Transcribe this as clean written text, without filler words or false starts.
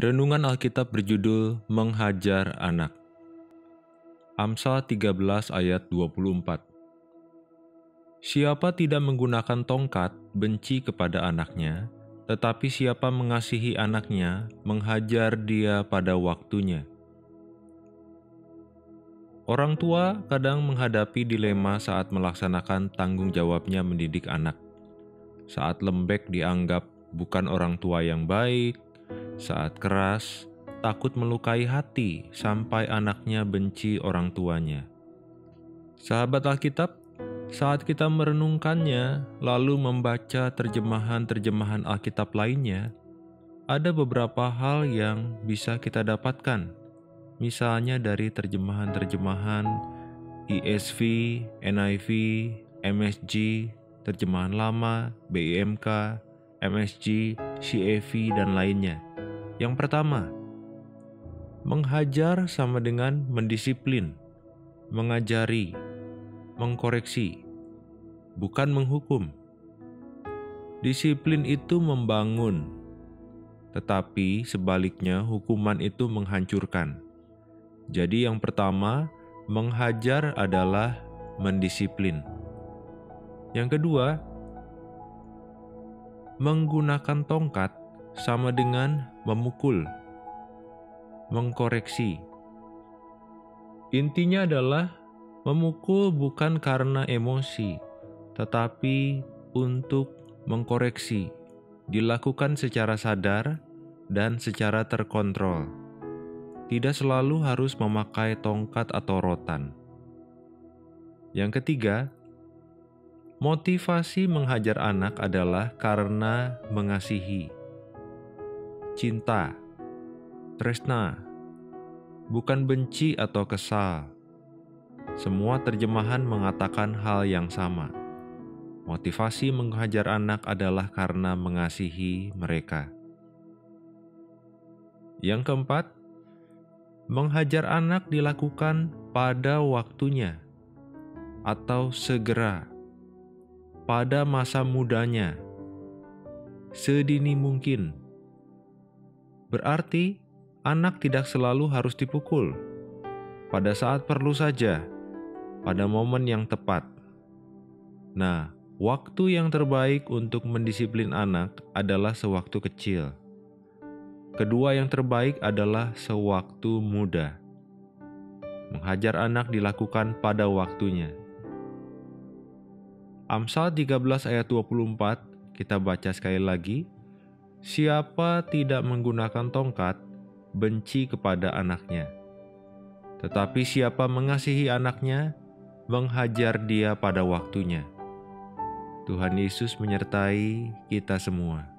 Renungan Alkitab berjudul Menghajar Anak. Amsal 13 ayat 24. Siapa tidak menggunakan tongkat benci kepada anaknya, tetapi siapa mengasihi anaknya menghajar dia pada waktunya. Orang tua kadang menghadapi dilema saat melaksanakan tanggung jawabnya mendidik anak. Saat lembek dianggap bukan orang tua yang baik, saat keras, takut melukai hati sampai anaknya benci orang tuanya. Sahabat Alkitab, saat kita merenungkannya lalu membaca terjemahan-terjemahan Alkitab lainnya, ada beberapa hal yang bisa kita dapatkan. Misalnya dari terjemahan-terjemahan ESV, NIV, MSG, terjemahan lama, BMK, MSG, CEV, dan lainnya. Yang pertama, menghajar sama dengan mendisiplin, mengajari, mengkoreksi, bukan menghukum. Disiplin itu membangun, tetapi sebaliknya hukuman itu menghancurkan. Jadi yang pertama, menghajar adalah mendisiplin. Yang kedua, menggunakan tongkat sama dengan memukul, mengkoreksi. Intinya adalah memukul bukan karena emosi, tetapi untuk mengkoreksi, dilakukan secara sadar dan secara terkontrol. Tidak selalu harus memakai tongkat atau rotan. Yang ketiga, motivasi menghajar anak adalah karena mengasihi. Cinta, tresna, bukan benci atau kesal. Semua terjemahan mengatakan hal yang sama. Motivasi menghajar anak adalah karena mengasihi mereka. Yang keempat, menghajar anak dilakukan pada waktunya atau segera, pada masa mudanya, sedini mungkin. Berarti, anak tidak selalu harus dipukul. Pada saat perlu saja, pada momen yang tepat. Nah, waktu yang terbaik untuk mendisiplin anak adalah sewaktu kecil. Kedua yang terbaik adalah sewaktu muda. Menghajar anak dilakukan pada waktunya. Amsal 13 ayat 24, kita baca sekali lagi. Siapa tidak menggunakan tongkat, benci kepada anaknya. Tetapi siapa mengasihi anaknya, menghajar dia pada waktunya. Tuhan Yesus menyertai kita semua.